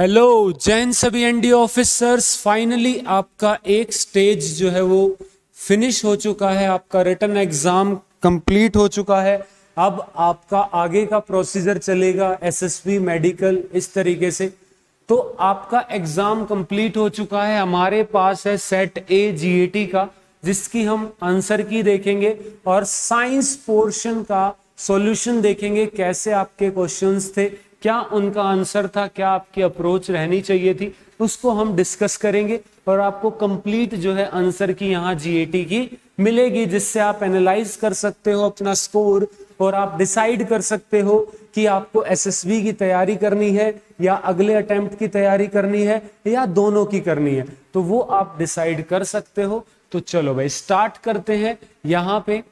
Hello Jain सभी ND officers, finally आपका एक स्टेज जो है वो फिनिश हो चुका है, आपका रिटन एग्जाम कंप्लीट हो चुका है। अब आपका आगे का प्रोसीजर चलेगा एसएसबी मेडिकल इस तरीके से। तो आपका एग्जाम कंप्लीट हो चुका है, हमारे पास है सेट ए जीएटी का, जिसकी हम आंसर की देखेंगे और साइंस पोर्शन का सॉल्यूशन देखेंगे, कैसे आपके क्वेश्चंस थे, क्या उनका आंसर था, क्या आपकी अप्रोच रहनी चाहिए थी, उसको हम डिस्कस करेंगे। और आपको कंप्लीट जो है आंसर की यहाँ जीएटी की मिलेगी, जिससे आप एनालाइज कर सकते हो अपना स्कोर और आप डिसाइड कर सकते हो कि आपको एसएसबी की तैयारी करनी है या अगले अटेम्प्ट की तैयारी करनी है या दोनों की करनी है, तो वो आप डिसाइड कर सकते हो। तो चलो भाई स्टार्ट करते हैं। यहाँ पे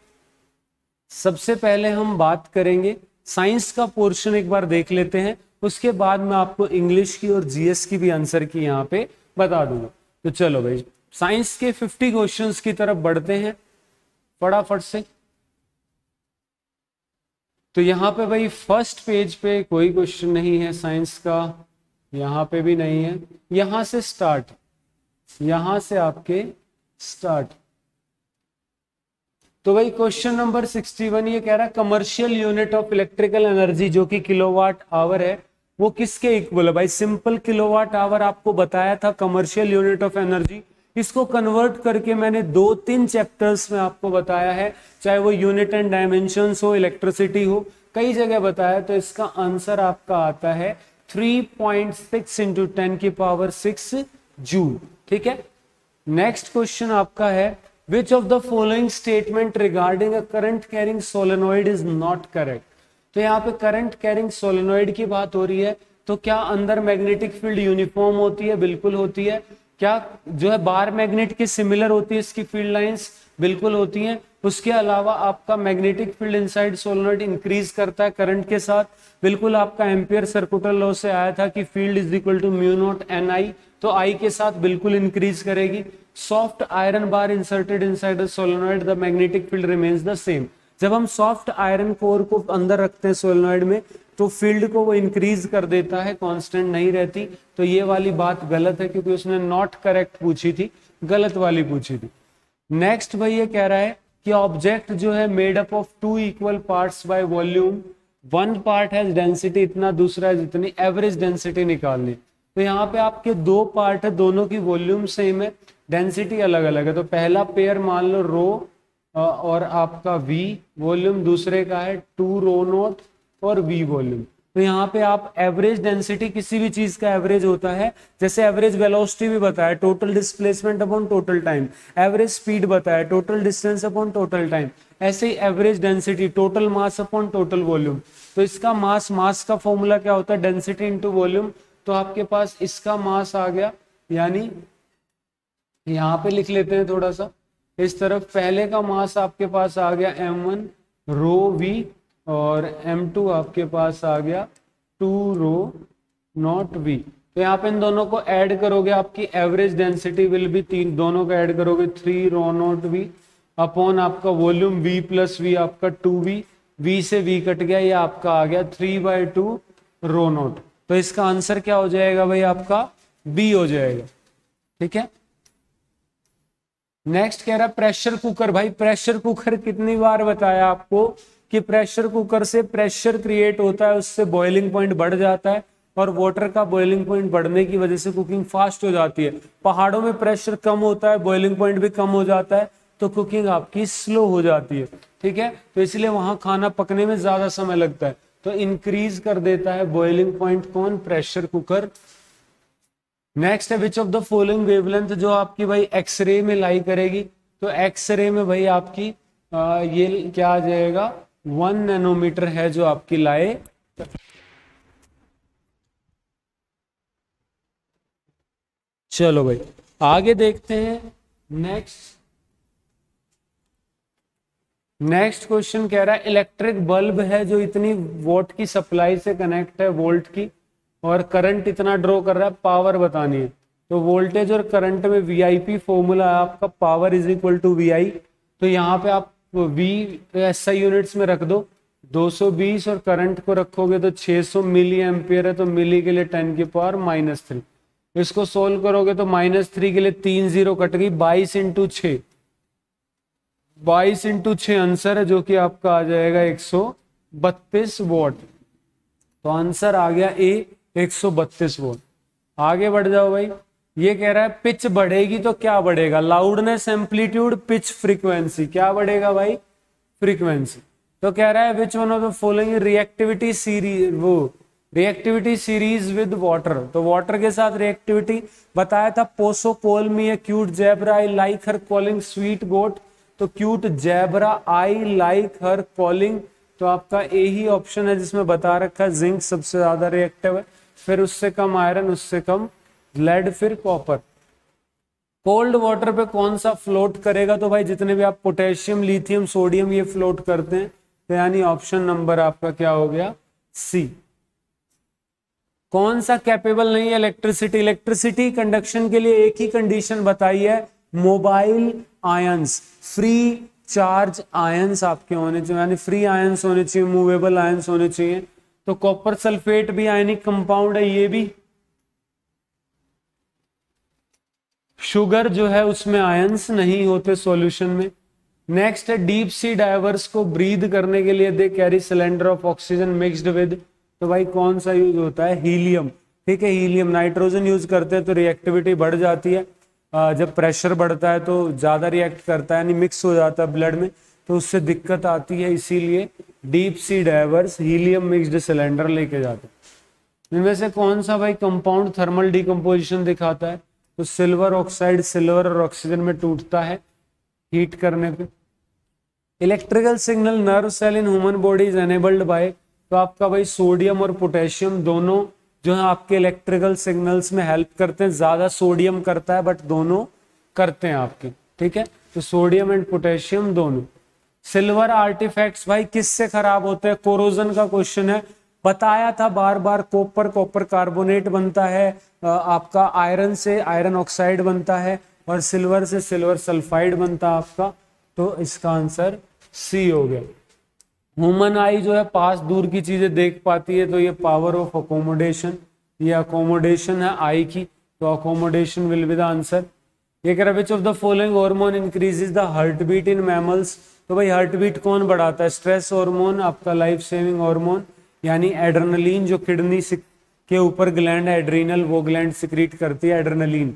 सबसे पहले हम बात करेंगे साइंस का पोर्शन, एक बार देख लेते हैं, उसके बाद मैं आपको इंग्लिश की और जीएस की भी आंसर की यहाँ पे बता दूंगा। तो चलो भाई साइंस के 50 क्वेश्चंस की तरफ बढ़ते हैं फटाफट से। तो यहाँ पे भाई फर्स्ट पेज पे कोई क्वेश्चन नहीं है साइंस का, यहाँ पे भी नहीं है, यहाँ से स्टार्ट, यहाँ से आपके स्टार्ट। तो भाई क्वेश्चन नंबर 61 ये कह रहा है commercial unit of electrical energy जो कि किलोवाट आवर है वो किसके इक्वल है। भाई सिंपल किलोवाट आवर आपको बताया था कमर्शियल यूनिट ऑफ एनर्जी, इसको कन्वर्ट करके मैंने 2-3 चैप्टर्स में आपको बताया है, चाहे वो यूनिट एंड डायमेंशंस हो, इलेक्ट्रिसिटी हो, कई जगह बताया। तो इसका आंसर आपका आता है 3.6 × 10⁶ जूल। ठीक है, नेक्स्ट क्वेश्चन आपका है which of the following statement regarding a current carrying solenoid is not correct. तो यहाँ पे करंट कैरिंग सोलेनोइड की बात हो रही है, तो क्या अंदर मैग्नेटिक फील्ड यूनिफॉर्म होती है? बिल्कुल होती है। क्या जो है बार मैग्नेट के सिमिलर होती है इसकी फील्ड लाइंस? बिल्कुल होती हैं। उसके अलावा आपका magnetic field inside solenoid increase करता है करंट के साथ, बिल्कुल आपका एम्पियर सर्कुटल लॉ से आया था कि field is equal to μ0 n i, तो आई के साथ बिल्कुल इंक्रीज करेगी। Soft iron bar inserted inside the solenoid the magnetic field remains the same. जब हम सॉफ्ट आयरन कोर को अंदर रखते हैं सोलेनोइड में तो फील्ड को वो इंक्रीज कर देता है, कांस्टेंट नहीं रहती। तो ये वाली बात गलत है क्योंकि उसने नॉट करेक्ट पूछी थी, गलत वाली पूछी थी। नेक्स्ट भाई ये कह रहा है कि ऑब्जेक्ट जो है made up of 2 equal parts by volume, 1 part है डेंसिटी इतना, दूसरा है जितनी, एवरेज डेंसिटी निकालनी। तो यहाँ पे आपके 2 पार्ट है, दोनों की वॉल्यूम सेम है, डेंसिटी अलग अलग है। तो पहला पेयर मान लो रो और आपका v वॉल्यूम, दूसरे का है 2ρ0 और v वॉल्यूम। तो यहाँ पे आप एवरेज डेंसिटी, किसी भी चीज का एवरेज होता है, जैसे एवरेज वेलोसिटी भी बताया, total displacement upon total time, average speed बताया, total distance upon total time, ऐसे ही average density total mass upon total volume. तो इसका मास का फॉर्मूला क्या होता है? Density into volume. तो आपके पास इसका मास आ गया, यानी यहाँ पे लिख लेते हैं थोड़ा सा इस तरफ, पहले का मास आपके पास आ गया m1 रो v और m2 आपके पास आ गया 2ρ0 v। तो यहाँ पे इन दोनों को ऐड करोगे, आपकी एवरेज डेंसिटी विल भी, तीन दोनों को ऐड करोगे 3ρ0 v अपॉन आपका वॉल्यूम v प्लस v आपका 2v, v से v कट गया, ये आपका आ गया 3/2ρ0। तो इसका आंसर क्या हो जाएगा भाई? आपका b हो जाएगा। ठीक है, नेक्स्ट कह रहा है प्रेशर कुकर। भाई प्रेशर कुकर कितनी बार बताया आपको कि प्रेशर कुकर से प्रेशर क्रिएट होता है, उससे बॉइलिंग पॉइंट बढ़ जाता है और वाटर का बॉइलिंग पॉइंट बढ़ने की वजह से कुकिंग फास्ट हो जाती है। पहाड़ों में प्रेशर कम होता है, बॉइलिंग पॉइंट भी कम हो जाता है, तो कुकिंग आपकी स्लो हो जाती है। ठीक है, तो इसलिए वहां खाना पकने में ज्यादा समय लगता है, तो इंक्रीज कर देता है बॉइलिंग पॉइंट कौन? Pressure cooker. नेक्स्ट है which of the following wavelength जो आपकी भाई एक्सरे में लाई करेगी। तो एक्सरे में भाई आपकी ये क्या आ जाएगा? 1 नैनोमीटर है जो आपकी लाए। चलो भाई आगे देखते हैं। नेक्स्ट क्वेश्चन कह रहा है इलेक्ट्रिक बल्ब है जो इतनी वॉट की सप्लाई से कनेक्ट है, वोल्ट की, और करंट इतना ड्रॉ कर रहा है, पावर बतानी है। तो वोल्टेज और करंट में वीआईपी फॉर्मूला है आपका, power is equal to V I. तो यहाँ पे आप वी एसआई यूनिट्स में रख दो, 220 और करंट को रखोगे तो 600 मिली एम्पियर है, तो मिली के लिए 10 की पावर -3। इसको सोल्व करोगे तो -3 के लिए 3 0 कट गई, 22 इंटू 6 आंसर है, जो कि आपका आ जाएगा 132 वॉट। तो आंसर आ गया ए 132 वॉट। आगे बढ़ जाओ भाई, ये कह रहा है पिच बढ़ेगी तो क्या बढ़ेगा, लाउडनेस, एम्पलीट्यूड, पिच, फ्रीक्वेंसी, क्या बढ़ेगा भाई, फ्रीक्वेंसी। तो कह रहा है which one of the following reactivity series with water, तो वाटर के साथ रिएक्टिविटी बताया था। पोसो पोल me a cute zebra I like her calling sweet goat, तो cute zebra I like her calling, तो आपका ए ही ऑप्शन है जिसमें बता रखा है जिंक सबसे ज्यादा रिएक्टिव है, फिर उससे कम आयरन, उससे कम लेड, फिर कॉपर। कोल्ड वाटर पे कौन सा फ्लोट करेगा, तो भाई जितने भी आप पोटेशियम, लिथियम, सोडियम ये फ्लोट करते हैं, तो यानी ऑप्शन नंबर आपका क्या हो गया, सी। कौन सा कैपेबल नहीं है, इलेक्ट्रिसिटी। इलेक्ट्रिसिटी कंडक्शन के लिए एक ही कंडीशन बताई है, mobile ions, free charge ions आपके होने चाहिए, यानी फ्री आयंस होने चाहिए, मूवेबल आयंस होने चाहिए। तो कॉपर सल्फेट भी आयनिक कंपाउंड है, ये भी शुगर जो है उसमें आयंस नहीं होते सॉल्यूशन में। नेक्स्ट है डीप सी डाइवर्स को ब्रीद करने के लिए they carry cylinder of oxygen mixed with, तो भाई कौन सा यूज होता है, हीलियम। ठीक है, हीलियम। नाइट्रोजन यूज करते हैं तो रिएक्टिविटी बढ़ जाती है, जब प्रेशर बढ़ता है तो ज़्यादा रिएक्ट करता है, यानी मिक्स हो जाता है ब्लड में, तो उससे दिक्कत आती है, इसीलिए deep sea divers helium mixed cylinder लेके जाते हैं। इनमें से कौन सा भाई कंपाउंड थर्मल डिकम्पोजिशन दिखाता है, तो सिल्वर ऑक्साइड, सिल्वर और ऑक्सीजन में टूटता है हीट करने पे। Electrical signal nerve cell in human body is enabled by, तो आपका भाई सोडियम और पोटेशियम दोनों जो है आपके इलेक्ट्रिकल सिग्नल्स में हेल्प करते हैं, ज्यादा सोडियम करता है बट दोनों करते हैं आपके। ठीक है, तो सोडियम एंड पोटेशियम दोनों। सिल्वर आर्टिफैक्ट्स भाई किससे खराब होते हैं, कोरोजन का क्वेश्चन है, बताया था बार बार। कॉपर कार्बोनेट बनता है आपका, आयरन से आयरन ऑक्साइड बनता है, और सिल्वर से सिल्वर सल्फाइड बनता है आपका, तो इसका आंसर सी हो गया। ह्यूमन आई जो है पास दूर की चीजें देख पाती है, तो ये पावर ऑफ अकोमोडेशन, ये अकोमोडेशन है आई की, तो accommodation will be the answer. ये कह रहा है which of the following hormone increases the heart beat in mammals, तो भाई हार्ट बीट कौन बढ़ाता है, स्ट्रेस हार्मोन, आपका लाइफ सेविंग हार्मोन यानी एड्रेनलिन, जो किडनी के ऊपर ग्लैंड है एड्रीनल, वो ग्लैंड सिक्रीट करती है एड्रेनलिन।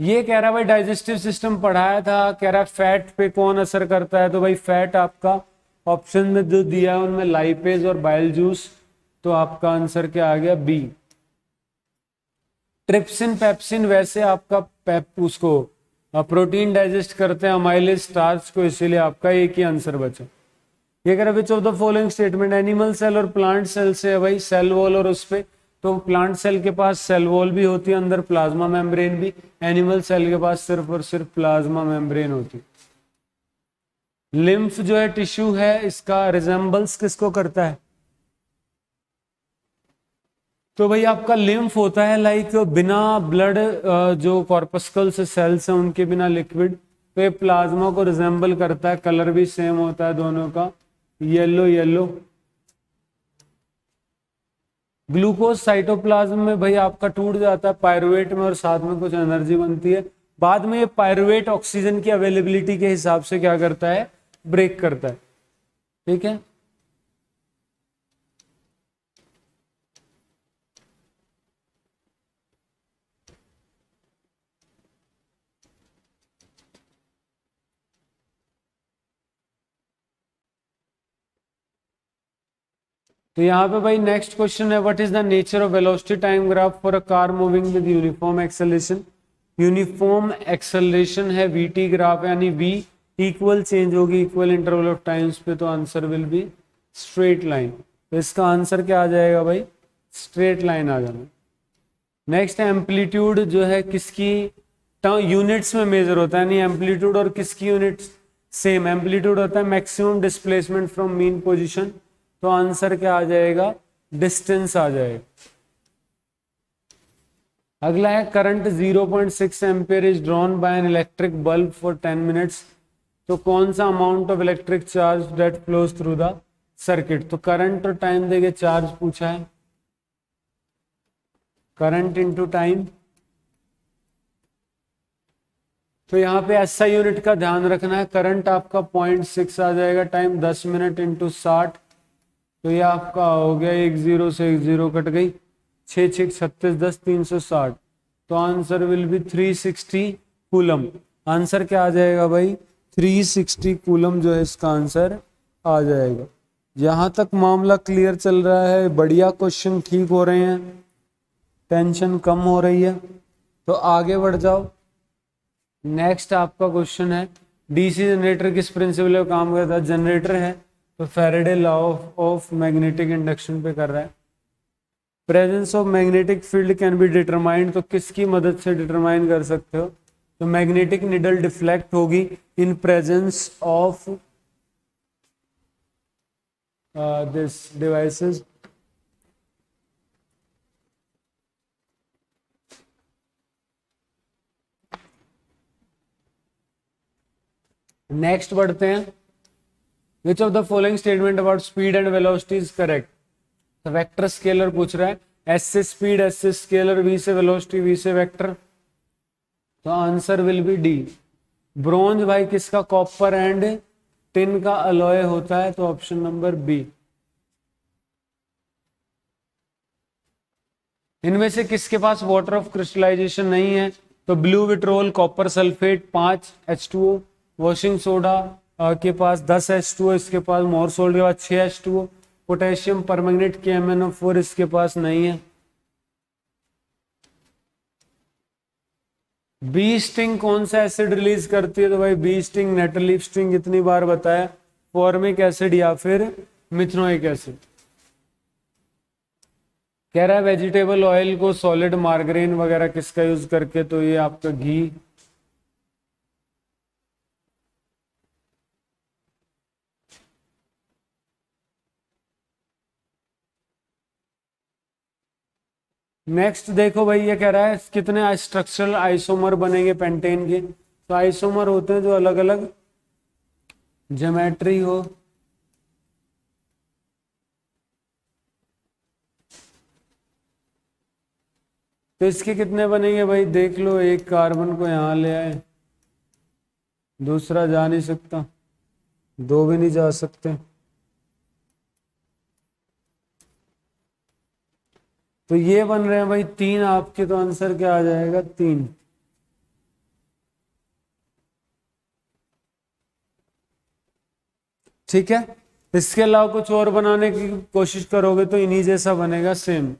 ये कह रहा है भाई डाइजेस्टिव सिस्टम पढ़ाया था, कह रहा है फैट पे कौन असर करता है, तो भाई फैट आपका ऑप्शन में जो दिया है उनमें लाइपेज और बाइल जूस, तो आपका आंसर क्या आ गया, बी। ट्रिप्सिन पेप्सिन वैसे आपका उसको प्रोटीन डाइजेस्ट करते हैं, अमाइलेज स्टार्च को, इसीलिए आपका एक ही आंसर बचा। ये कह रहा है which of the following statement animal cell और प्लांट सेल से है भाई, सेल वॉल और उस पर, तो प्लांट सेल के पास सेल वॉल भी होती है अंदर, प्लाज्मा मेम्ब्रेन भी, एनिमल सेल के पास सिर्फ और सिर्फ प्लाज्मा मेम्ब्रेन होती है। लिम्फ जो है टिश्यू है, इसका रिजेंबल्स किसको करता है, तो भाई आपका लिम्फ होता है लाइक बिना ब्लड, जो कॉर्पस्कल से सेल्स हैं उनके बिना लिक्विड, तो ये प्लाज्मा को रिजेंबल करता है, कलर भी सेम होता है दोनों का, येलो येलो। ग्लूकोज साइटोप्लाज्म में भाई आपका टूट जाता है पायरुवेट में, और साथ में कुछ एनर्जी बनती है, बाद में ये पायरुवेट ऑक्सीजन की अवेलेबिलिटी के हिसाब से क्या करता है, ब्रेक करता है। ठीक है, तो यहाँ पे भाई नेक्स्ट क्वेश्चन है, what is the nature of velocity time graph for a car moving with uniform acceleration. Uniform acceleration है, vt ग्राफ यानी v इक्वल चेंज होगी इक्वल इंटरवल ऑफ टाइम्स पे, तो answer will be straight line. तो इसका answer क्या आ जाएगा भाई, स्ट्रेट लाइन आ जाएगा। नेक्स्ट एम्पलीट्यूड जो है किसकी यूनिट्स में मेजर होता है, यानी एम्पलीट्यूड और किसकी यूनिट्स सेम, एम्पलीट्यूड होता है maximum displacement from mean position, तो आंसर क्या आ जाएगा, डिस्टेंस आ जाएगा। अगला है current 0.6 ampere is drawn by an electric bulb for 10 minutes, तो कौन सा amount of electric charge that flows through the circuit. तो करंट और टाइम देके चार्ज पूछा है, करंट इंटू टाइम। तो यहाँ पे एसआई यूनिट का ध्यान रखना है। करंट आपका 0.6 आ जाएगा, टाइम 10 मिनट इंटू 60, तो ये आपका हो गया 10 से 10 कट गई, 6 6 36 10 360, तो answer will be 360 coulomb. Answer क्या आ जाएगा भाई, 360 कूलम जो है इसका आंसर आ जाएगा। यहाँ तक मामला क्लियर चल रहा है, बढ़िया क्वेश्चन ठीक हो रहे हैं, टेंशन कम हो रही है, तो आगे बढ़ जाओ। नेक्स्ट आपका क्वेश्चन है डीसी जनरेटर किस प्रिंसिपल पे काम करता है। जनरेटर है तो Faraday law of magnetic induction पे कर रहा है। Presence of magnetic field can be determined, तो किसकी मदद से डिटरमाइन कर सकते हो। तो मैग्नेटिक निडल डिफ्लेक्ट होगी in presence of this devices. Next बढ़ते हैं, which of the following statement about speed and velocity is correct. Vector scalar पूछ रहा है, एस से स्पीड, एस से स्केलर, वी से वेलोसिटी, वी से वेक्टर, तो answer will be D. Bronze भाई किसका, कॉपर एंड टिन का अलॉय होता है, तो ऑप्शन नंबर बी। इनमें से किसके पास वाटर ऑफ क्रिस्टलाइजेशन नहीं है, तो blue vitriol, copper sulphate 5H2O, washing soda के पास 10H2O, इसके पास मोर सोल्ट के पास 6H2O, पोटेशियम परमैंगनेट KMnO4 इसके पास नहीं है। बी स्टिंग कौन सा एसिड रिलीज करती है, तो भाई bee sting, nettle leaf sting इतनी बार बताया, फॉर्मिक एसिड या फिर मिथनोइक एसिड। कह रहा है वेजिटेबल ऑयल को सॉलिड मार्गरीन वगैरह किसका यूज करके, तो ये आपका घी। नेक्स्ट देखो भाई ये कह रहा है कितने स्ट्रक्चरल आइसोमर बनेंगे पेंटेन के, तो आइसोमर होते हैं जो अलग अलग ज्योमेट्री हो। तो इसके कितने बनेंगे भाई, देख लो, एक कार्बन को यहां ले आए, दूसरा जा नहीं सकता, दो भी नहीं जा सकते, तो ये बन रहे हैं भाई 3 आपके, तो आंसर क्या आ जाएगा 3। ठीक है, इसके अलावा कुछ और बनाने की कोशिश करोगे तो इन्हीं जैसा बनेगा सेम।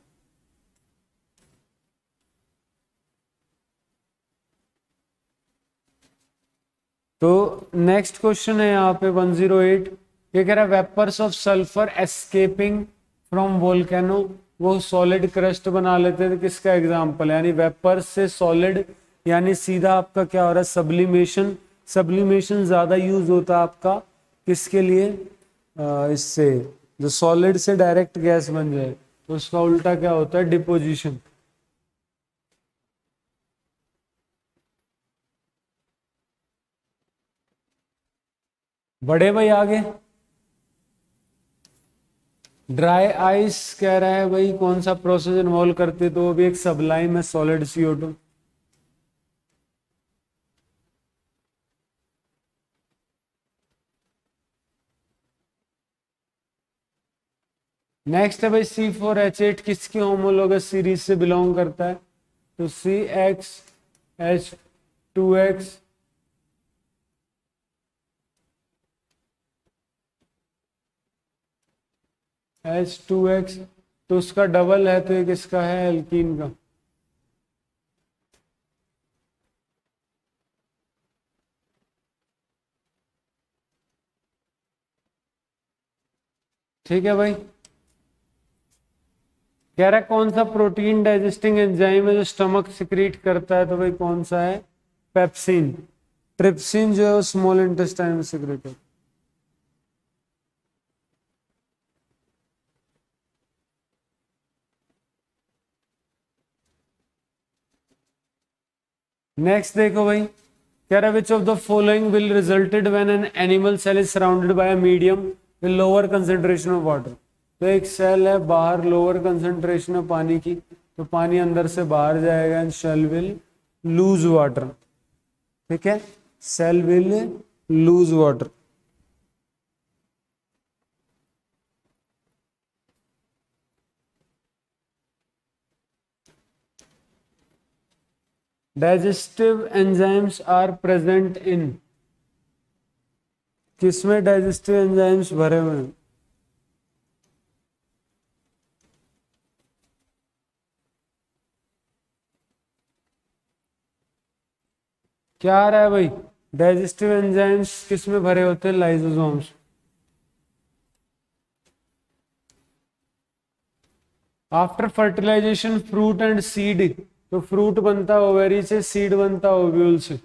तो नेक्स्ट क्वेश्चन है यहाँ पे 108, ये कह रहा है vapours of sulphur escaping from volcano, वो सॉलिड क्रस्ट बना लेते हैं, किसका एग्जाम्पल है। यानी वेपर से सॉलिड यानी सीधा आपका क्या हो रहा है, सब्लिमेशन। सब्लिमेशन ज्यादा यूज होता है आपका किसके लिए, इससे जो सॉलिड से डायरेक्ट गैस बन जाए, तो उसका उल्टा क्या होता है, डिपोजिशन। बड़े भाई आगे ड्राई आइस कह रहा है भाई कौन सा प्रोसेस इन्वॉल्व करते, तो वो भी एक सबलाइम है सॉलिड CO2। नेक्स्ट है भाई C4H8 किसकी होमोलोगस सीरीज से बिलोंग करता है, तो CX H2X। H2X तो उसका डबल है, तो ये किसका है, एल्कीन का। ठीक है भाई, कह रहा है कौन सा प्रोटीन डाइजेस्टिंग एंजाइम है जो स्टमक सिक्रीट करता है, तो भाई कौन सा है, पेप्सिन। ट्रिप्सिन जो है वो स्मॉल इंटेस्टाइन में सिक्रीट है। नेक्स्ट देखो भाई कह रहा है which of the following will resulted when an animal cell is surrounded by a medium with lower concentration of water. तो एक सेल है बाहर लोअर कंसेंट्रेशन है पानी की, तो पानी अंदर से बाहर जाएगा and cell will lose water. ठीक है, cell will lose water. Digestive enzymes are present in, किसमें डाइजेस्टिव एंजाइम्स भरे हुए हैं? क्या आ रहा है भाई, डाइजेस्टिव एंजाइम्स किसमें भरे होते हैं? Lysosomes. After fertilisation fruit and seed, तो फ्रूट बनता है ओवेरी से, सीड बनता है ओव्यूल से।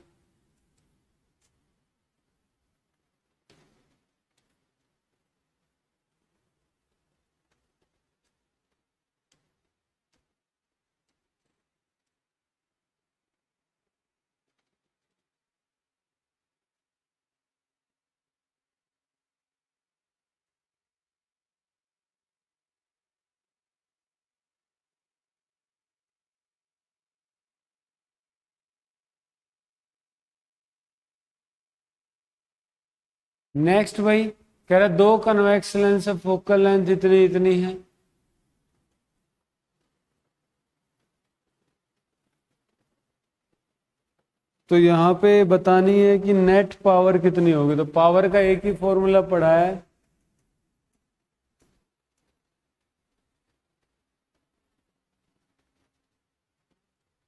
नेक्स्ट भाई कह रहा है दो कन्वेक्स लेंस है, फोकल लेंथ इतनी इतनी है। तो यहां पे बतानी है कि नेट पावर कितनी होगी। तो पावर का एक ही फॉर्मूला पढ़ा है,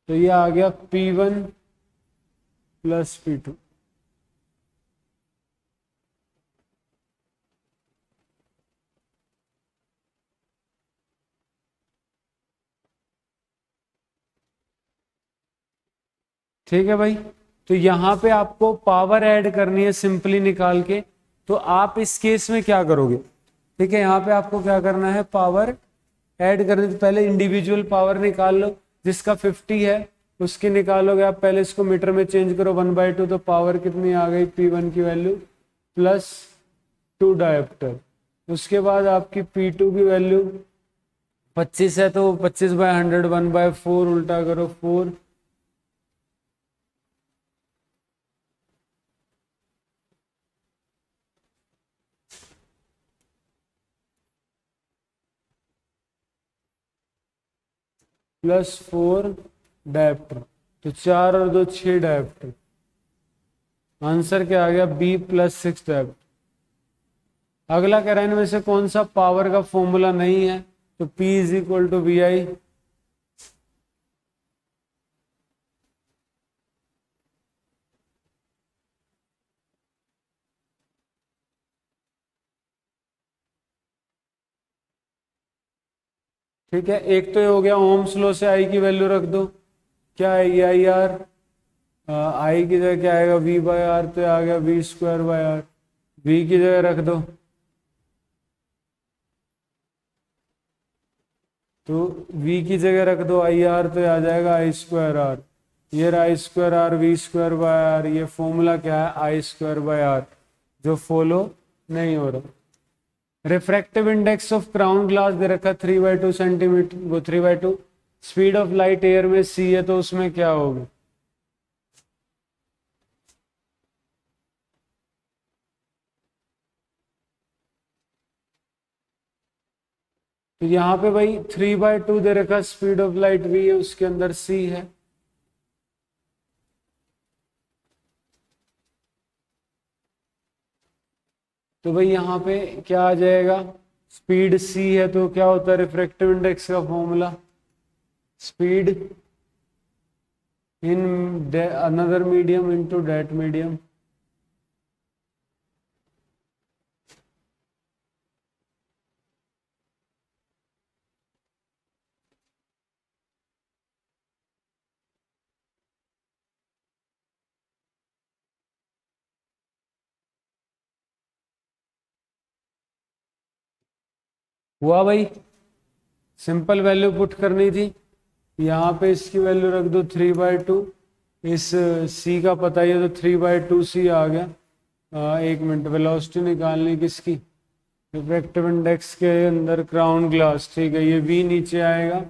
तो ये आ गया P1 + P2। ठीक है भाई, तो यहां पे आपको पावर ऐड करनी है सिंपली निकाल के। तो आप इस केस में क्या करोगे? ठीक है, यहाँ पे आपको क्या करना है, पावर ऐड करनी। तो पहले इंडिविजुअल पावर निकाल लो, जिसका 50 है उसकी निकालोगे आप। पहले इसको मीटर में चेंज करो 1/2, तो पावर कितनी आ गई P1 की वैल्यू + 2 डायोप्टर। उसके बाद आपकी P2 की वैल्यू 25 है, तो 25/100 1/4 उल्टा करो 4। +4 डायोप्टर, तो 4 और 2 6 डायोप्टर। आंसर क्या आ गया, B + 6 डायोप्टर। अगला कह रहा है इनमें से कौन सा पावर का फॉर्मूला नहीं है? तो P = VI। ठीक है, एक तो ये हो गया। ओम्स लॉ से आई की वैल्यू रख दो, क्या आएगी IR, आई की जगह क्या आएगा V/R, तो आ गया V² R। V की जगह रख दो तो V की जगह रख दो IR, तो आ जाएगा I²R। ये I² R V² R। ये फॉर्मूला क्या है, I² R, जो फॉलो नहीं हो रहा। Refractive index of crown glass दे रखा 3/2 सेंटीमीटर, वो 3/2। स्पीड ऑफ लाइट एयर में c है, तो उसमें क्या होगा? तो यहां पे भाई 3/2 दे रखा, स्पीड ऑफ लाइट v है, उसके अंदर c है। तो भाई यहाँ पे क्या आ जाएगा, स्पीड c है, तो क्या होता है रिफ्रैक्टिव इंडेक्स का formula, speed in another medium into that medium. हुआ भाई, सिंपल वैल्यू पुट करनी थी। यहाँ पे इसकी वैल्यू रख दो 3/2, इस c का पता ही है तो 3/2c आ गया। एक मिनट, वेलोसिटी निकालने किसकी, रिफ्रैक्टिव इंडेक्स के अंदर क्राउन ग्लास, ठीक है। ये v नीचे आएगा,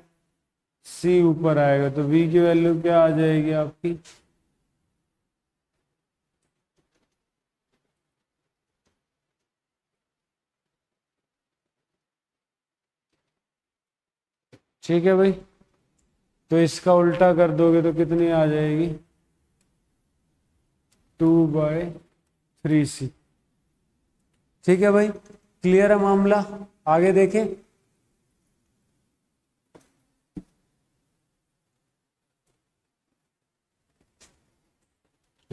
c ऊपर आएगा, तो v की वैल्यू क्या आ जाएगी आपकी, ठीक है भाई। तो इसका उल्टा कर दोगे तो कितनी आ जाएगी, 2/3c, ठीक है भाई। क्लियर है मामला, आगे देखें।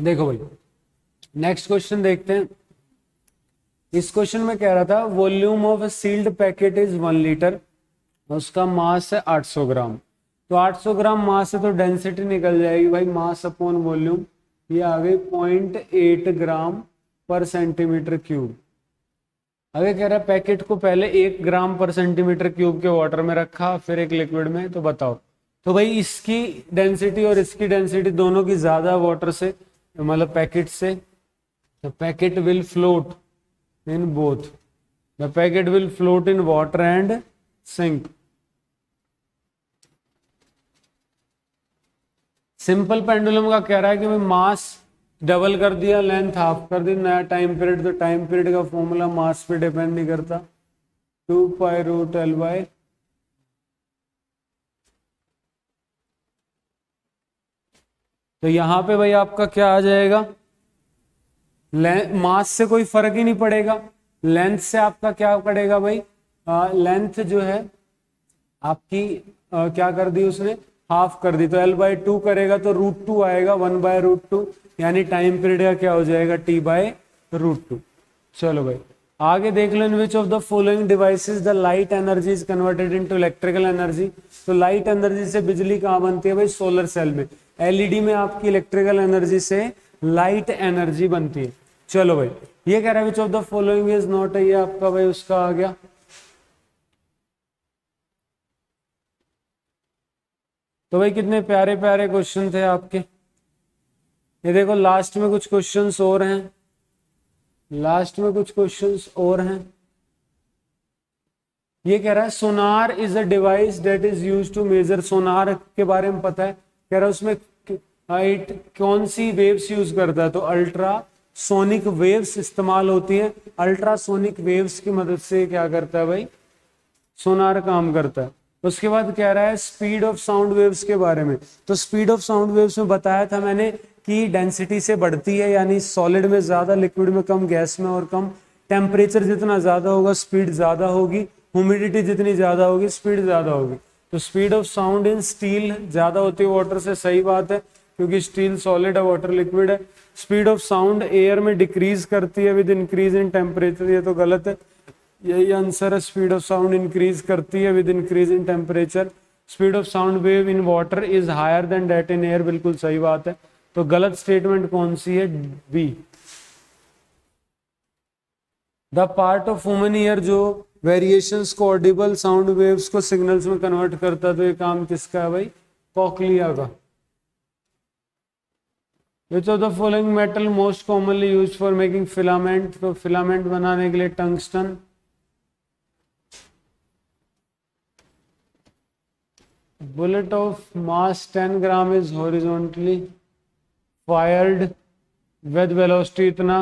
देखो भाई नेक्स्ट क्वेश्चन देखते हैं। इस क्वेश्चन में कह रहा था volume of a sealed packet is 1 litre, उसका मास है 800 ग्राम। तो 800 ग्राम मास से तो डेंसिटी निकल जाएगी भाई, मास अपॉन वॉल्यूम, ये आ गई 0.8 ग्राम पर सेंटीमीटर क्यूब। आगे कह रहा है पैकेट को पहले 1 ग्राम पर सेंटीमीटर क्यूब के वाटर में रखा, फिर एक लिक्विड में, तो बताओ। तो भाई इसकी डेंसिटी और इसकी डेंसिटी दोनों की ज्यादा वाटर से, मतलब पैकेट से। The packet will float in both, the packet will float in water and sink. Simple pendulum का कह रहा है कि भाई मास डबल कर दिया, लेंथ हाफ कर दी, नया टाइम पीरियड। तो टाइम पीरियड का फॉर्मूला मास पे डिपेंड नहीं करता, 2π√L/। तो यहां पे भाई आपका क्या आ जाएगा, मास से कोई फर्क ही नहीं पड़ेगा, लेंथ से आपका क्या पड़ेगा भाई, लेंथ जो है आपकी क्या कर दी उसने, हाफ कर दी, तो L/2 करेगा तो √2 आएगा, 1/√2, यानी टाइम पीरियड का क्या हो जाएगा, T/√2। चलो भाई आगे देख लो। In which of the following devices the light energy is converted into electrical energy. तो लाइट एनर्जी से बिजली कहाँ बनती है भाई, सोलर सेल में। एलईडी में आपकी इलेक्ट्रिकल एनर्जी से लाइट एनर्जी बनती है। चलो भाई ये कह रहा है which of the following is not, ये आपका भाई उसका आ गया। तो भाई कितने प्यारे प्यारे क्वेश्चन थे आपके। ये देखो लास्ट में कुछ क्वेश्चंस और हैं, लास्ट में कुछ क्वेश्चंस और हैं। ये कह रहा है sonar is a device that is used to measure, sonar के बारे में पता है। कह रहा है उसमें कौन सी वेव्स यूज करता है, तो अल्ट्रासोनिक वेव्स इस्तेमाल होती है। अल्ट्रासोनिक वेव्स की मदद से क्या करता है भाई, सोनार काम करता है। उसके बाद कह रहा है स्पीड ऑफ साउंड वेव्स के बारे में। तो स्पीड ऑफ साउंड वेव्स में बताया था मैंने कि डेंसिटी से बढ़ती है, यानी सॉलिड में ज़्यादा, लिक्विड में कम, गैस में और कम। टेम्परेचर जितना ज़्यादा होगा स्पीड ज़्यादा होगी, ह्यूमिडिटी जितनी ज़्यादा होगी स्पीड ज़्यादा होगी। तो speed of sound in steel ज़्यादा होती है वाटर से, सही बात है, क्योंकि स्टील सॉलिड है, वाटर लिक्विड है। स्पीड ऑफ साउंड एयर में डिक्रीज करती है विद इंक्रीज इन टेम्परेचर, ये तो गलत है, यही आंसर है, स्पीड ऑफ साउंड इंक्रीज करती है with increase in temperature. Speed of sound wave in water is higher than that in air, बिल्कुल सही बात है। तो गलत स्टेटमेंट कौन सी है, B. The part of human ear जो वेरिएशंस को ऑडिबल साउंड वेव्स को सिग्नल्स में कन्वर्ट करता है, तो ये काम किसका है भाई, कॉकलिया का। Which of the following metal most commonly used for making filament, तो फिलामेंट बनाने के लिए tungsten. bullet of mass 10 gram is horizontally fired with velocity इतना,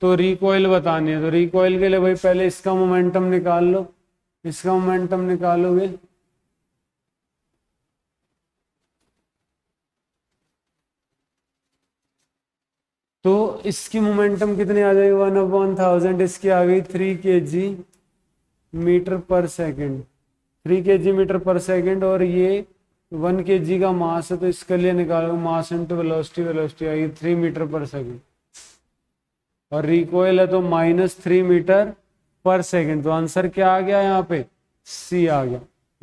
तो recoil बतानी है। तो recoil के लिए भाई पहले इसका momentum निकाल लो, इसका momentum निकालोगे तो इसकी मोमेंटम कितनी आ जाएगी, 1/1000, इसकी आ गई 3 kg मीटर पर सेकेंड, 3 kg मीटर पर सेकेंड, और ये 1 kg का मास है, तो इसके लिए निकालो मास इनटू वेलोसिटी, वेलोसिटी आएगी 3 मीटर पर सेकेंड, और रिकॉइल है तो -3 मीटर पर सेकेंड। तो आंसर क्या आ गया यहाँ पे, सी आ गया।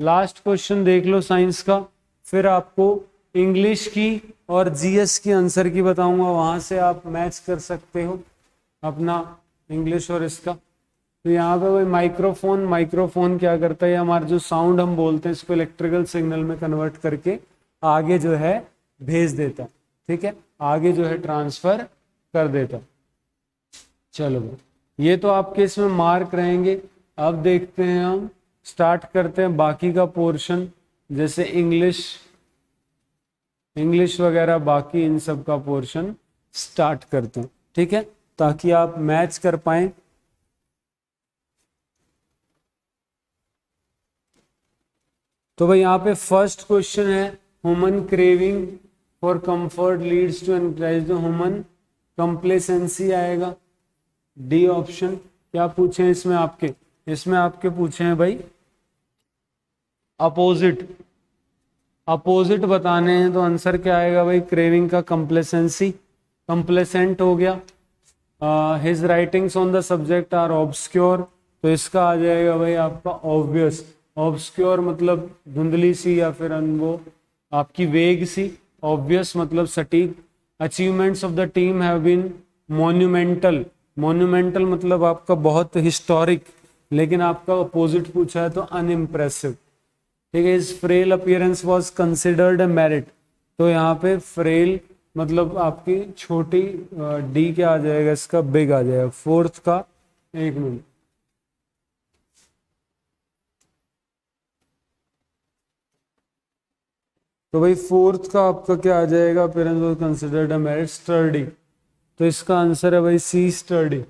लास्ट क्वेश्चन देख लो साइंस का, फिर आपको इंग्लिश की और जीएस की आंसर की बताऊंगा, वहां से आप मैच कर सकते हो अपना इंग्लिश और इसका। तो यहाँ पे भाई माइक्रोफोन, माइक्रोफोन क्या करता है, हमारा जो साउंड हम बोलते हैं इसको इलेक्ट्रिकल सिग्नल में कन्वर्ट करके आगे जो है भेज देता है। ठीक है, आगे जो है ट्रांसफर कर देता। चलो भाई, ये तो आपके इसमें मार्क रहेंगे। अब देखते हैं, हम स्टार्ट करते हैं बाकी का पोर्शन, जैसे इंग्लिश वगैरह, बाकी इन सब का पोर्शन स्टार्ट करते हैं, ठीक है, ताकि आप मैच कर पाए। तो भाई यहाँ पे फर्स्ट क्वेश्चन है, human craving for comfort leads to encourage human complacency आएगा, डी ऑप्शन। क्या पूछे हैं इसमें आपके? इसमें आपके पूछे हैं भाई अपोजिट बताने हैं, तो आंसर क्या आएगा भाई? क्रेविंग का कंप्लेसेंसी, कंप्लेसेंट हो गया। His writings on the subject are obscure, तो इसका आ जाएगा भाई आपका ऑब्वियस। ऑब्सक्योर मतलब धुंधली सी या फिर वो आपकी वेग सी, ऑब्वियस मतलब सटीक। Achievements of the team have been monumental, monumental मतलब आपका बहुत हिस्टोरिक, लेकिन आपका अपोजिट पूछा है तो अनइम्प्रेसिव, ठीक है। His frail appearance was considered a merit, तो यहाँ पे फ्रेल मतलब आपकी छोटी, डी क्या आ जाएगा इसका? बिग आ जाएगा। फोर्थ का, एक मिनट, तो भाई फोर्थ का आपका क्या आ जाएगा? Appearance was considered a merit, sturdy, तो इसका आंसर है भाई सी, स्टडी।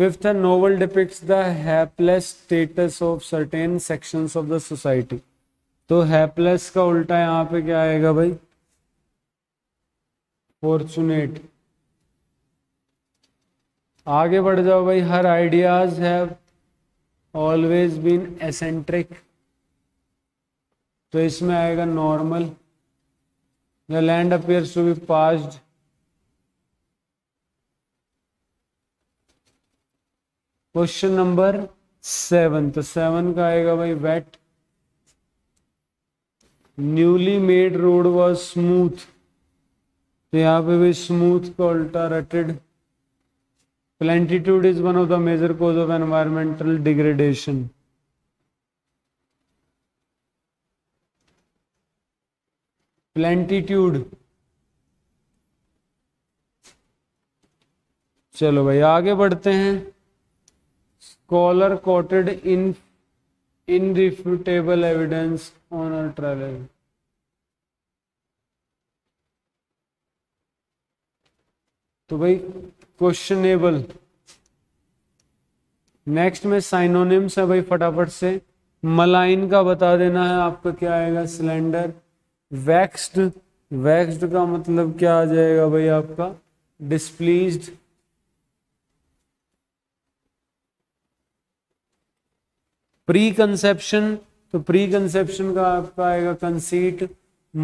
फिफ्थ है, novel depicts the hapless status of certain sections of the society, तो हैप्लेस का उल्टा यहाँ पे क्या आएगा भाई? फॉर्चुनेट। आगे बढ़ जाओ भाई, her ideas have always been eccentric, तो इसमें आएगा normal. The land appears to be parched, question number 7, तो 7 का आएगा भाई wet. Newly made road was smooth, तो यहाँ पे भी स्मूथ का उल्टा rutted. Plentitude is one of the major cause of environmental degradation, plentitude. चलो भाई आगे बढ़ते हैं। Scholar quoted in irrefutable evidence on a trial, तो भाई questionable। नेक्स्ट में साइनोनिम्स है भाई, फटाफट से। मलाइन का बता देना है आपका क्या आएगा? सिलेंडर। वैक्स्ड, वैक्स्ड का मतलब क्या आ जाएगा भाई आपका? डिस्प्लीज्ड। प्री कंसेप्शन, तो प्री कंसेप्शन का आपका आएगा कंसीट।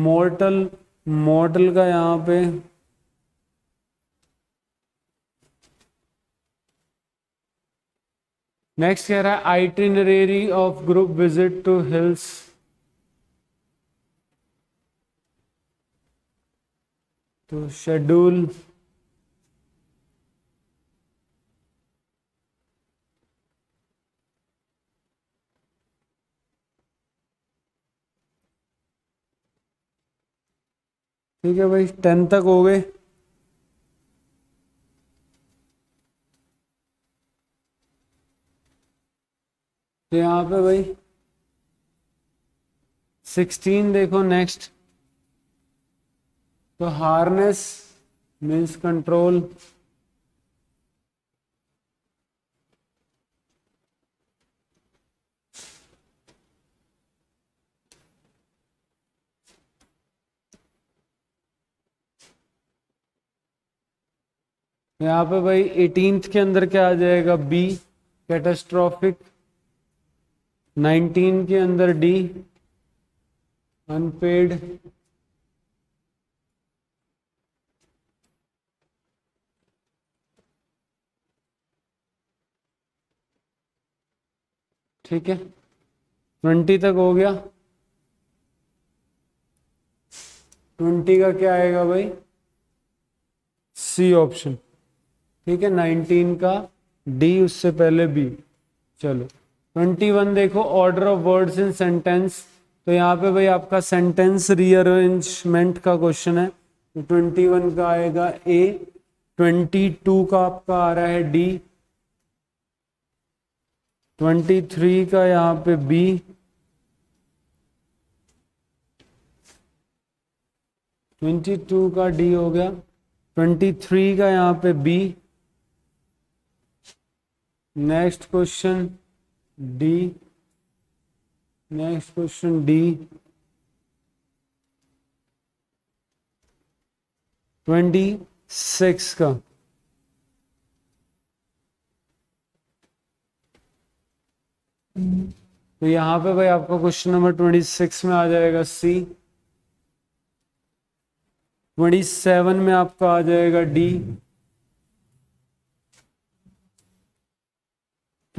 मोर्टल, मोर्टल का यहाँ पे नेक्स्ट कह रहा है itinerary of group visit to hills, तो शेड्यूल। ठीक है भाई, 10 तक हो गए। तो यहाँ पे भाई 16 देखो नेक्स्ट, तो हार्नेस मीन्स कंट्रोल। यहाँ पे भाई 18 के अंदर क्या आ जाएगा? B, catastrophic. 19 के अंदर डी, अनपेड। 20 तक हो गया। 20 का क्या आएगा भाई? सी ऑप्शन, ठीक है। 19 का डी, उससे पहले बी। चलो 21 देखो, order of words in sentence, तो यहाँ पे भाई आपका सेंटेंस रीअरेंजमेंट का क्वेश्चन है, तो 21 का आएगा ए, 22 का आपका आ रहा है डी, 23 का यहाँ पे बी, 22 का डी हो गया, 23 का यहाँ पे B. Next question D, next question D, 26 का, तो यहां पे भाई आपका क्वेश्चन नंबर 26 में आ जाएगा सी, 27 में आपका आ जाएगा डी,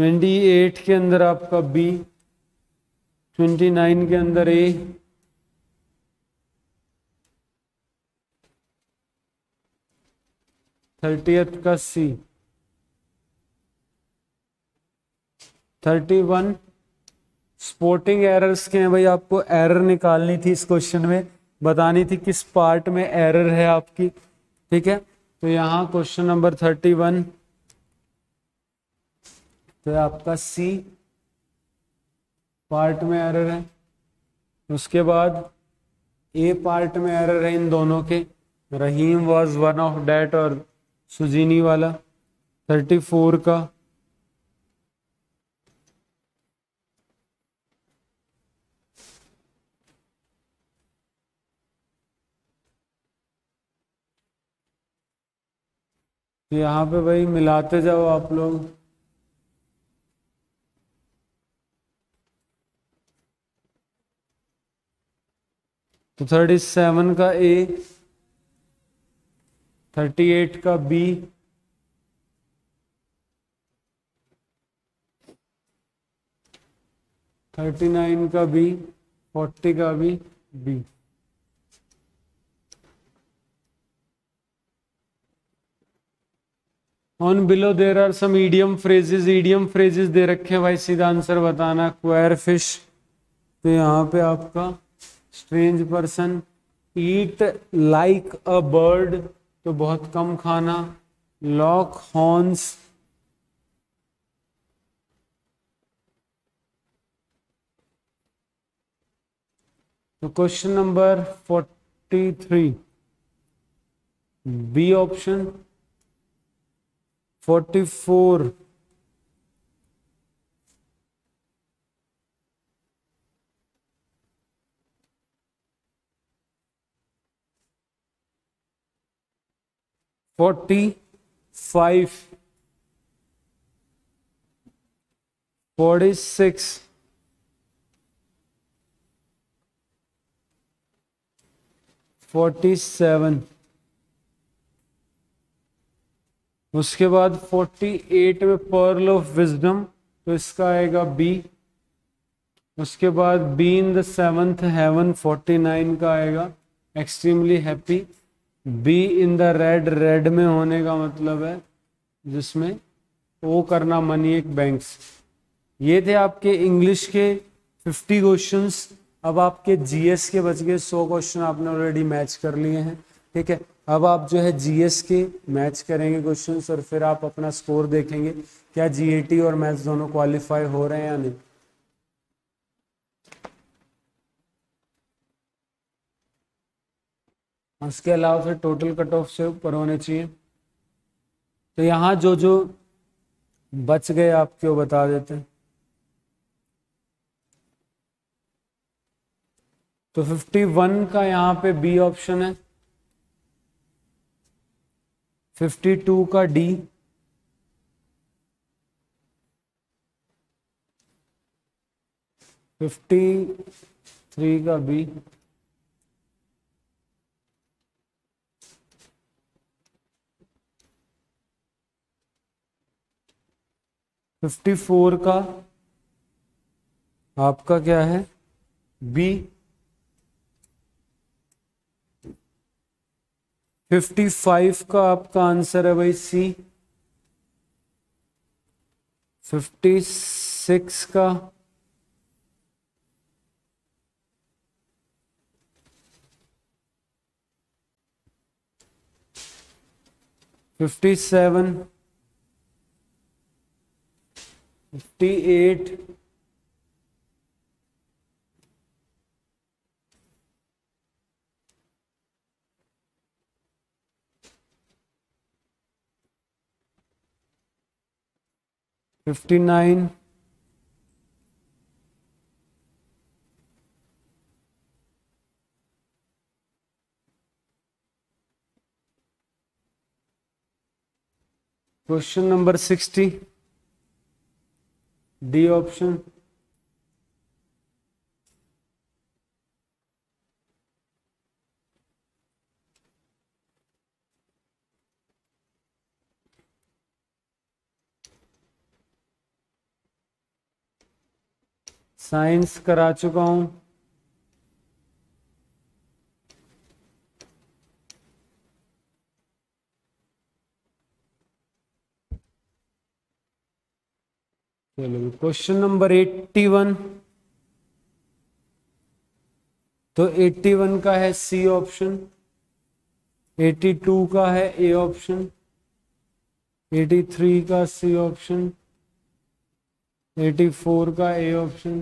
28 के अंदर आपका बी, 29 के अंदर ए, 30th का सी, 31 स्पोर्टिंग एरर्स के हैं भाई, आपको एरर निकालनी थी इस क्वेश्चन में, बतानी थी किस पार्ट में एरर है आपकी, ठीक है। तो यहाँ क्वेश्चन नंबर 31 तो आपका सी पार्ट में एरर है, उसके बाद ए पार्ट में एरर है इन दोनों के, Rahim was one of that और सुजीनी वाला। 34 का, 34 यहाँ पे भाई मिलाते जाओ आप लोग, 37 का ए, 38 का बी, 39 का बी, 40 का भी B. On below there are some idiom phrases, idiom phrases दे रखे हैं भाई, सीधा आंसर बताना। क्वायर फिश, तो यहाँ पे आपका strange person, eat like a bird तो बहुत कम खाना, लॉक हॉर्न्स तो क्वेश्चन नंबर 43 बी ऑप्शन। 44 45, 46, 47, उसके बाद 48 में पर्ल ऑफ विजडम तो इसका आएगा बी, उसके बाद B in the seventh heaven 49 का आएगा, extremely happy. B in the red, red में होने का मतलब है जिसमें ओ करना मनी एक बैंक्स। ये थे आपके इंग्लिश के 50 क्वेश्चंस। अब आपके जीएस के बच गए 100 क्वेश्चन, आपने ऑलरेडी मैच कर लिए हैं, ठीक है। अब आप जो है जीएस के मैच करेंगे क्वेश्चंस और फिर आप अपना स्कोर देखेंगे क्या जीएटी और मैथ्स दोनों क्वालिफाई हो रहे हैं या नहीं। उसके अलावा फिर टोटल कट ऑफ से ऊपर होने चाहिए। तो यहाँ जो जो बच गए आपके वो बता देते हैं। तो 51 का यहाँ पे बी ऑप्शन है, 52 का डी, 53 का बी, 54 का आपका क्या है बी, 55 का आपका आंसर है भाई सी, 56 का, 57, 58, 59, 60, D ऑप्शन। साइंस करा चुका हूं, चलो क्वेश्चन नंबर 81, तो 81 का है सी ऑप्शन, 82 का है ए ऑप्शन, 83 का सी ऑप्शन, 84 का ए ऑप्शन,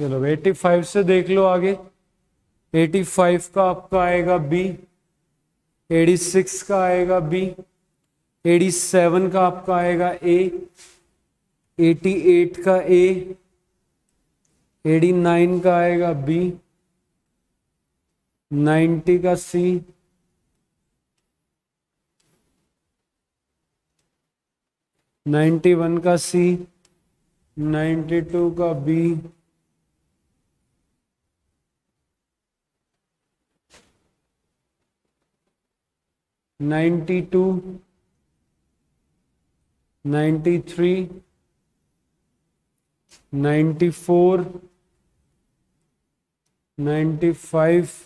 85 से देख लो आगे। 85 का आपका आएगा बी, 86 का आएगा बी, 87 का आपका आएगा ए, 88 का ए, 89 का आएगा बी, 90 का सी, 91 का सी, 92 का बी, 92, 93, 94, 95,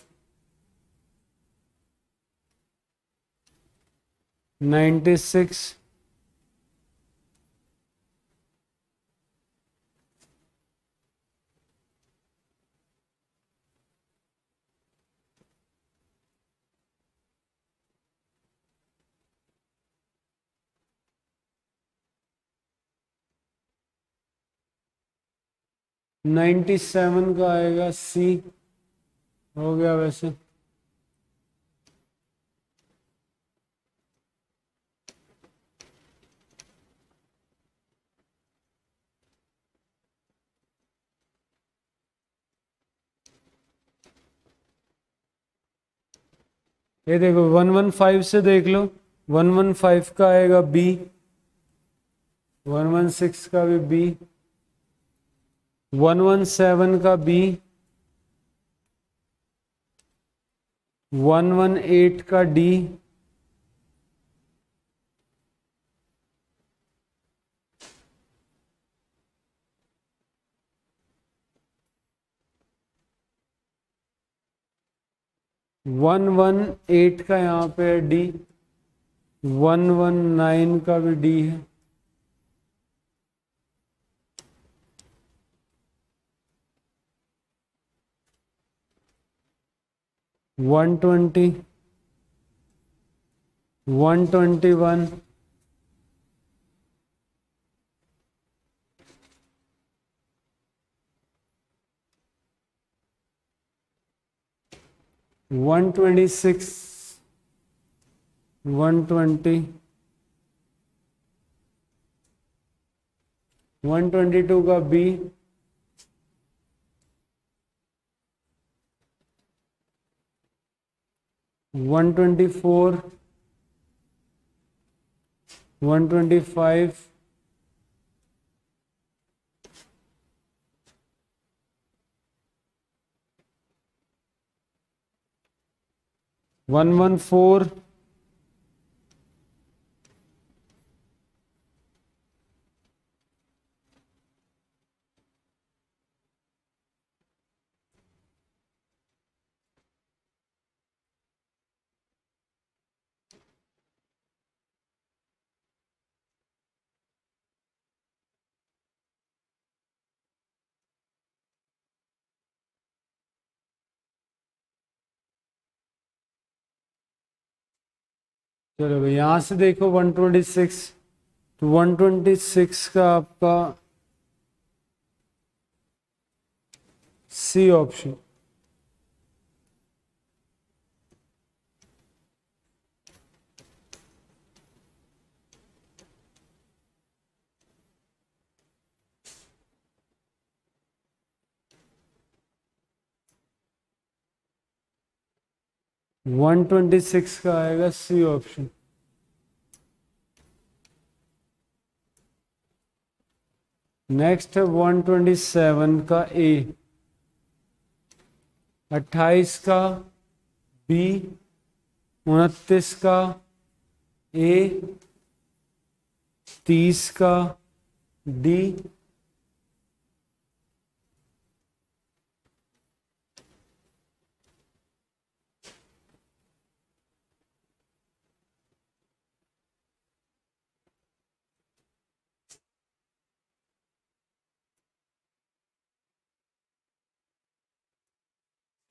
96, 97 का आएगा सी, हो गया वैसे। ये देखो 115 से देख लो, 115 का आएगा बी, 116 का भी बी, 117 का बी, 118 का डी, 118 का यहाँ पे है डी, 119 का भी डी है, 120, 121, 126, 120, 122 का बी, 124, 125, 114, 115, चलो भाई यहाँ से देखो 126 तो 126 का आपका सी ऑप्शन। वन 126 का आएगा सी ऑप्शन। नेक्स्ट है 127 का ए, 28 का बी, 29 का ए, 30 का डी, 30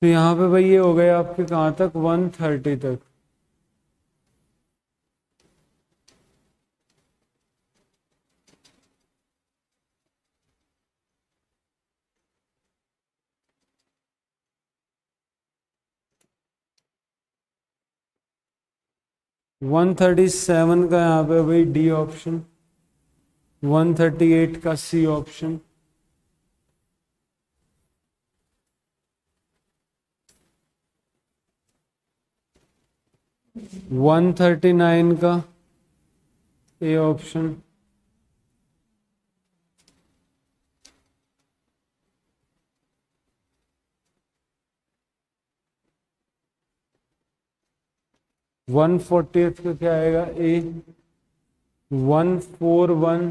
तो यहाँ पे भाई ये हो गए आपके कहाँ तक 130 तक। वन 137 का यहाँ पे भाई डी ऑप्शन, 138 का सी ऑप्शन, 139 का ए ऑप्शन, 140th का क्या आएगा ए, 141,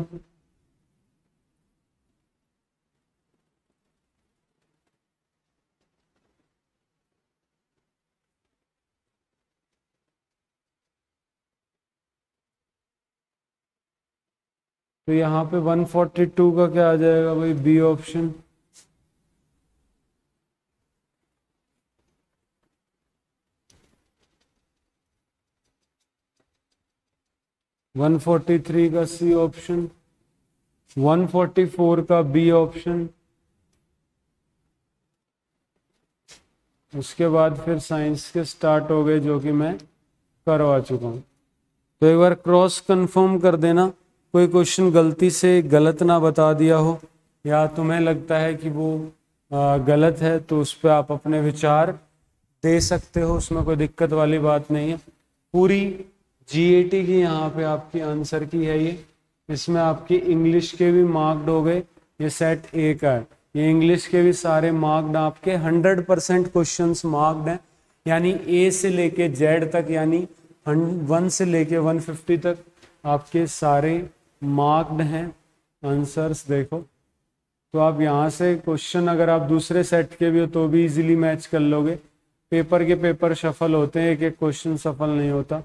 142 का क्या आ जाएगा भाई बी ऑप्शन, 143 का सी ऑप्शन, 144 का बी ऑप्शन, उसके बाद फिर साइंस के स्टार्ट हो गए जो कि मैं करवा चुका हूँ। तो एक बार क्रॉस कंफर्म कर देना, कोई क्वेश्चन गलती से गलत ना बता दिया हो या तुम्हें लगता है कि वो गलत है तो उस पर आप अपने विचार दे सकते हो, उसमें कोई दिक्कत वाली बात नहीं है। पूरी GAT की यहाँ पे आपकी आंसर की है ये, इसमें आपकी इंग्लिश के भी मार्क्ड हो गए, ये सेट ए का है, ये इंग्लिश के भी सारे मार्क्ड आपके 100% क्वेश्चंस मार्क्ड हैं, यानी ए से लेके जेड तक, यानी 1 से लेके 150 तक आपके सारे मार्क्ड हैं आंसर्स। देखो तो आप यहाँ से क्वेश्चन अगर आप दूसरे सेट के भी हो तो भी इजीली मैच कर लोगे। पेपर के पेपर सफल होते हैं, एक एक क्वेश्चन सफल नहीं होता।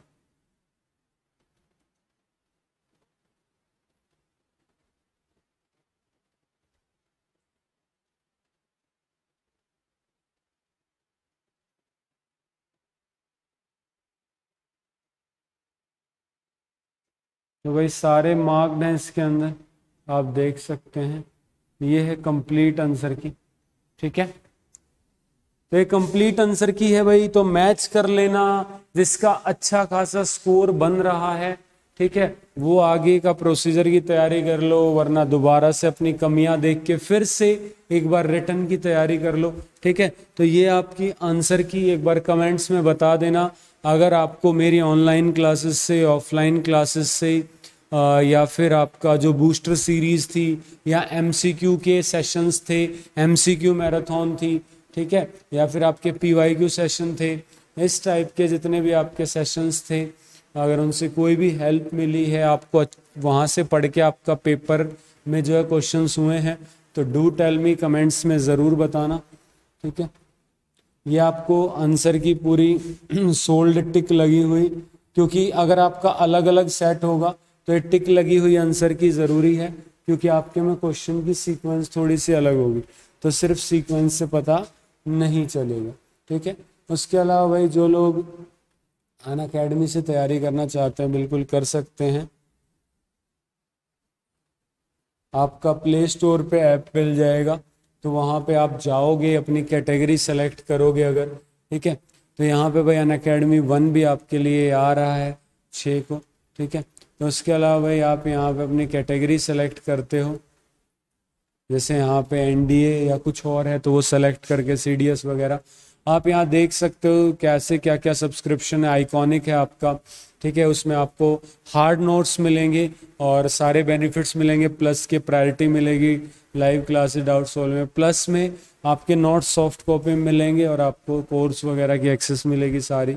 तो भाई सारे मार्क्ड हैं इसके अंदर, आप देख सकते हैं। ये है कंप्लीट आंसर की, ठीक है। तो ये कंप्लीट आंसर की है भाई, तो मैच कर लेना, जिसका अच्छा खासा स्कोर बन रहा है, ठीक है, वो आगे का प्रोसीजर की तैयारी कर लो, वरना दोबारा से अपनी कमियां देख के फिर से एक बार रिटर्न की तैयारी कर लो, ठीक है। तो ये आपकी आंसर की, एक बार कमेंट्स में बता देना अगर आपको मेरी ऑनलाइन क्लासेस से, ऑफलाइन क्लासेस से, या फिर आपका जो बूस्टर सीरीज़ थी, या MCQ के सेशंस थे, MCQ मैराथन थी, ठीक है, या फिर आपके PYQ सेशन थे, इस टाइप के जितने भी आपके सेशंस थे, अगर उनसे कोई भी हेल्प मिली है आपको, वहाँ से पढ़ के आपका पेपर में जो है क्वेश्चंस हुए हैं, तो डू टेल मी, कमेंट्स में ज़रूर बताना, ठीक है। ये आपको आंसर की पूरी सोल्ड टिक लगी हुई, क्योंकि अगर आपका अलग अलग सेट होगा तो ये टिक लगी हुई आंसर की ज़रूरी है, क्योंकि आपके में क्वेश्चन की सीक्वेंस थोड़ी सी अलग होगी, तो सिर्फ सीक्वेंस से पता नहीं चलेगा, ठीक है। उसके अलावा भाई जो लोग अन अकेडमी से तैयारी करना चाहते हैं बिल्कुल कर सकते हैं। आपका प्ले स्टोर पे ऐप मिल जाएगा, तो वहाँ पे आप जाओगे, अपनी कैटेगरी सेलेक्ट करोगे अगर, ठीक है, तो यहाँ पे भाई अन अकेडमी 1 भी आपके लिए आ रहा है 6 को, ठीक है। तो उसके अलावा भाई आप यहाँ पे अपनी कैटेगरी सेलेक्ट करते हो, जैसे यहाँ पे NDA या कुछ और है तो वो सेलेक्ट करके CDS वगैरह आप यहाँ देख सकते हो कैसे क्या क्या सब्सक्रिप्शन है। आइकॉनिक है आपका, ठीक है, उसमें आपको हार्ड नोट्स मिलेंगे और सारे बेनिफिट्स मिलेंगे, प्लस के प्रायोरिटी मिलेगी, लाइव क्लासेस, डाउट सॉल्व में, प्लस में आपके नोट्स सॉफ्ट कॉपी में मिलेंगे और आपको कोर्स वगैरह की एक्सेस मिलेगी सारी,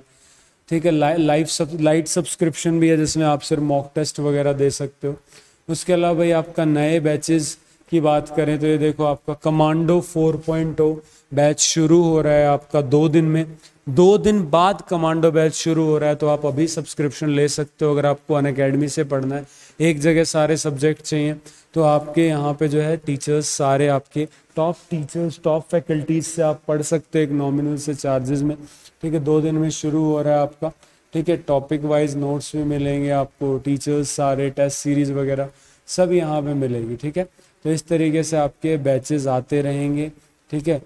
ठीक है। लाइट सब्सक्रिप्शन भी है जिसमें आप सिर्फ मॉक टेस्ट वगैरह दे सकते हो। उसके अलावा भाई आपका नए बैचेज़ की बात करें तो ये देखो आपका कमांडो 4.0 बैच शुरू हो रहा है आपका 2 दिन में, 2 दिन बाद कमांडो बैच शुरू हो रहा है, तो आप अभी सब्सक्रिप्शन ले सकते हो अगर आपको अन अकेडमी से पढ़ना है। एक जगह सारे सब्जेक्ट चाहिए तो आपके यहाँ पे जो है टीचर्स सारे आपके टॉप टीचर्स, टॉप फैकल्टीज से आप पढ़ सकते हो एक नॉमिनल से चार्जेस में, ठीक है। 2 दिन में शुरू हो रहा है आपका, ठीक है। टॉपिक वाइज नोट्स भी मिलेंगे आपको, टीचर्स सारे, टेस्ट सीरीज वगैरह सब यहाँ पे मिलेगी, ठीक है। तो इस तरीके से आपके बैचेस आते रहेंगे, ठीक है।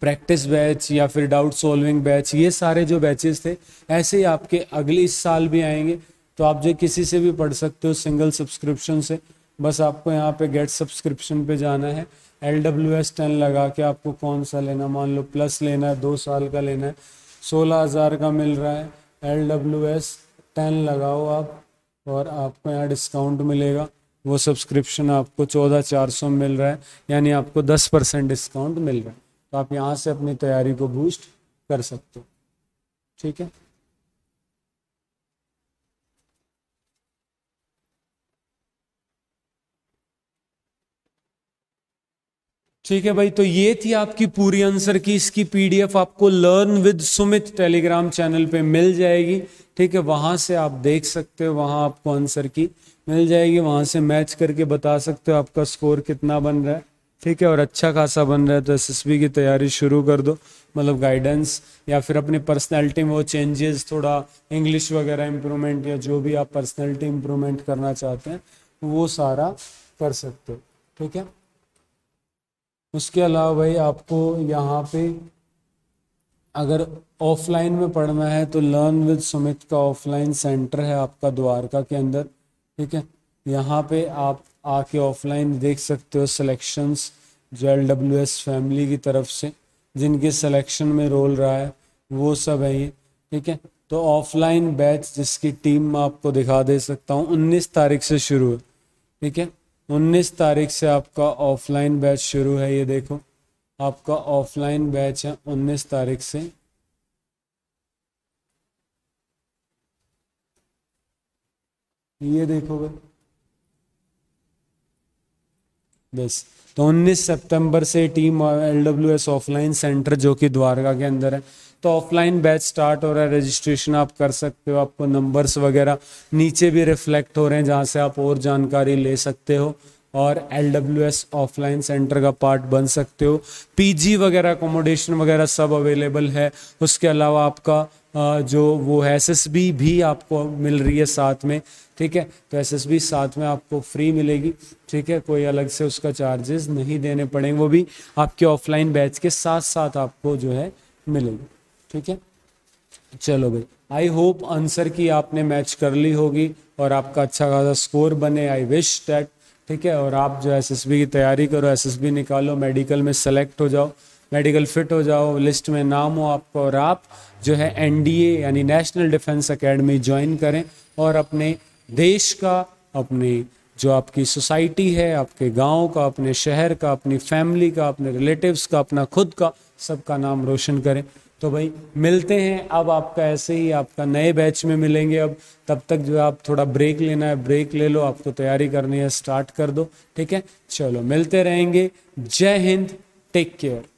प्रैक्टिस बैच या फिर डाउट सॉल्विंग बैच, ये सारे जो बैचेस थे ऐसे ही आपके अगले इस साल भी आएंगे, तो आप जो किसी से भी पढ़ सकते हो सिंगल सब्सक्रिप्शन से। बस आपको यहाँ पे गेट सब्सक्रिप्शन पे जाना है, LWS 10 लगा के आपको कौन सा लेना, मान लो प्लस लेना है, 2 साल का लेना है, 16,000 का मिल रहा है, LWS 10 लगाओ आप और आपको यहाँ डिस्काउंट मिलेगा, वो सब्सक्रिप्शन आपको 14,400 मिल रहा है, यानी आपको 10% डिस्काउंट मिल रहा है। तो आप यहाँ से अपनी तैयारी को बूस्ट कर सकते हो, ठीक है। ठीक है भाई, तो ये थी आपकी पूरी आंसर की। इसकी PDF आपको learn with Sumit Telegram channel पे मिल जाएगी, ठीक है। वहाँ से आप देख सकते हो, वहाँ आपको आंसर की मिल जाएगी, वहाँ से मैच करके बता सकते हो आपका स्कोर कितना बन रहा है, ठीक है। और अच्छा खासा बन रहा है तो SSB की तैयारी शुरू कर दो, मतलब गाइडेंस या फिर अपनी पर्सनैलिटी में वो चेंजेस, थोड़ा इंग्लिश वगैरह इम्प्रूवमेंट या जो भी आप पर्सनैलिटी इम्प्रूवमेंट करना चाहते हैं वो सारा कर सकते हो, ठीक है। उसके अलावा भाई आपको यहाँ पे अगर ऑफलाइन में पढ़ना है तो लर्न विद सुमित का ऑफलाइन सेंटर है आपका द्वारका के अंदर, ठीक है। यहाँ पे आप आके ऑफलाइन देख सकते हो सिलेक्शंस जो LWS फैमिली की तरफ से जिनके सिलेक्शन में रोल रहा है वो सब है ये, ठीक है। तो ऑफलाइन बैच जिसकी टीम मैं आपको दिखा दे सकता हूँ 19 तारीख से शुरू है, ठीक है। 19 तारीख से आपका ऑफलाइन बैच शुरू है, ये देखो आपका ऑफलाइन बैच है 19 तारीख से, ये देखोगे बस। तो 19 सितंबर से टीम LWS ऑफलाइन सेंटर जो कि द्वारका के अंदर है, तो ऑफलाइन बैच स्टार्ट हो रहा है, रजिस्ट्रेशन आप कर सकते हो। आपको नंबर्स वगैरह नीचे भी रिफ्लेक्ट हो रहे हैं जहां से आप और जानकारी ले सकते हो और LWS ऑफलाइन सेंटर का पार्ट बन सकते हो। PG वगैरह अकोमोडेशन वगैरह सब अवेलेबल है। उसके अलावा आपका जो वो SSB भी आपको मिल रही है साथ में, ठीक है। तो SSB साथ में आपको फ्री मिलेगी, ठीक है, कोई अलग से उसका चार्जेस नहीं देने पड़ेंगे, वो भी आपके ऑफलाइन बैच के साथ साथ आपको जो है मिलेगी, ठीक है। चलो भाई, आई होप आंसर की आपने मैच कर ली होगी और आपका अच्छा खासा स्कोर बने, आई विश दैट, ठीक है। और आप जो SSB की तैयारी करो, SSB निकालो, मेडिकल में सेलेक्ट हो जाओ, मेडिकल फिट हो जाओ, लिस्ट में नाम हो आपका, और आप जो है NDA यानी नेशनल डिफेंस एकेडमी ज्वाइन करें और अपने देश का, अपने जो आपकी सोसाइटी है, आपके गांव का, अपने शहर का, अपनी फैमिली का, अपने रिलेटिव्स का, अपना खुद का, सबका नाम रोशन करें। तो भाई मिलते हैं अब आपका ऐसे ही आपका नए बैच में मिलेंगे। अब तब तक जो आप थोड़ा ब्रेक लेना है, ब्रेक ले लो, आपको तैयारी करनी है स्टार्ट कर दो, ठीक है। चलो मिलते रहेंगे। जय हिंद, टेक केयर।